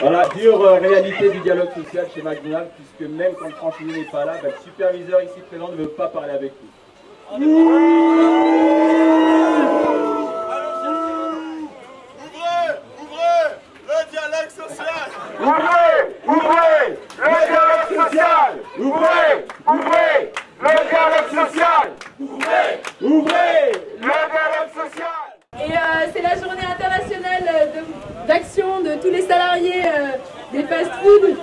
Voilà, dure réalité du dialogue social chez McDonald's, puisque même quand le franchisé n'est pas là, le superviseur ici présent ne veut pas parler avec nous. Ouvrez le dialogue social. Ouvrez le dialogue social. Ouvrez le dialogue social. Ouvrez le dialogue social. Et c'est la journée internationale d'action de tous les salariés des fast-foods.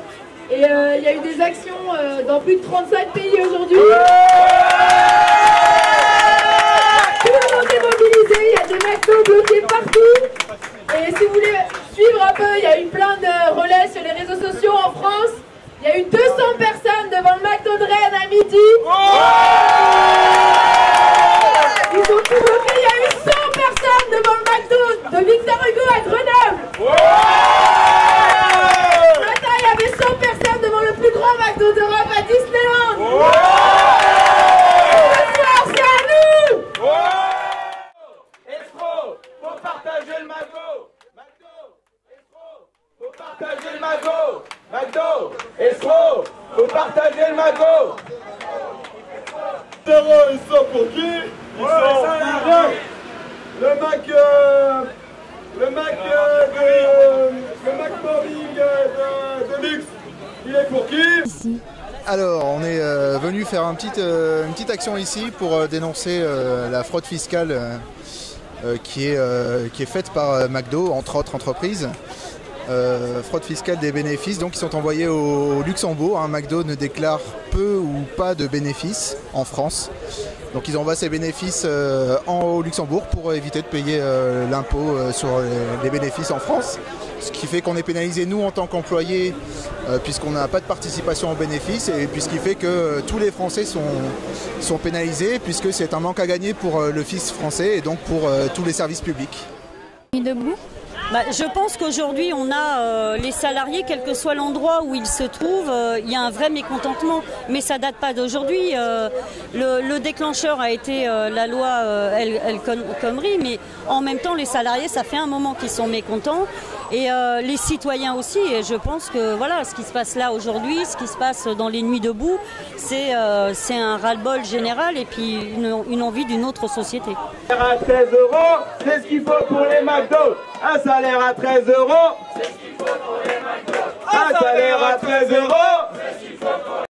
Et il y a eu des actions dans plus de 35 pays aujourd'hui. Tout le monde est mobilisé, il y a des McDo bloqués partout. Et si vous voulez suivre un peu, il y a eu plein de relais sur les réseaux sociaux en France. Il y a eu 200 personnes devant le McDo de Rennes à midi. Ils ont tout bloqué, il y a eu 100 personnes devant le McDo de Victor Hugo à Grenoble. Ce matin, il y avait 100 personnes devant le plus grand McDo d'Europe à Disneyland. Ce soir, c'est à nous. Escrocs, faut partager le McDo. Escrocs, faut partager le McDo. Escrocs, faut partager le McDo. Ils sont pour qui? Ils sont Irak. Le Mac de Luxe, il est pour qui? Alors, on est venu faire une petite action ici pour dénoncer la fraude fiscale qui est faite par McDo, entre autres entreprises. Fraude fiscale des bénéfices, donc ils sont envoyés au Luxembourg, hein. McDo ne déclare peu ou pas de bénéfices en France, donc ils envoient ces bénéfices au Luxembourg pour éviter de payer l'impôt sur les bénéfices en France, ce qui fait qu'on est pénalisé nous en tant qu'employés puisqu'on n'a pas de participation aux bénéfices, et puis ce qui fait que tous les Français sont pénalisés puisque c'est un manque à gagner pour le fisc français et donc pour tous les services publics. Nuits Debout. Je pense qu'aujourd'hui, on a les salariés, quel que soit l'endroit où ils se trouvent, il y a un vrai mécontentement, mais ça ne date pas d'aujourd'hui. Le déclencheur a été la loi El Khomri, mais en même temps, les salariés, ça fait un moment qu'ils sont mécontents, et les citoyens aussi. Et je pense que voilà, ce qui se passe là aujourd'hui, ce qui se passe dans les Nuits Debout, c'est un ras-le-bol général et puis une envie d'une autre société. À 13 €, c'est ce qu'il faut pour les McDo. Un salaire à 13 €, c'est ce qu'il faut pour les McDo. Un salaire à 13 €, c'est ce qu'il faut pour les McDo.